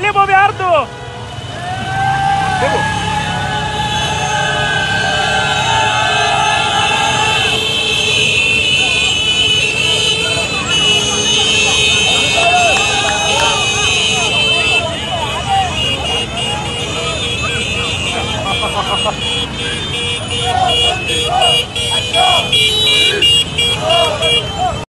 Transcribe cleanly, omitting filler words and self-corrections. Lebo Viardo! Lebo!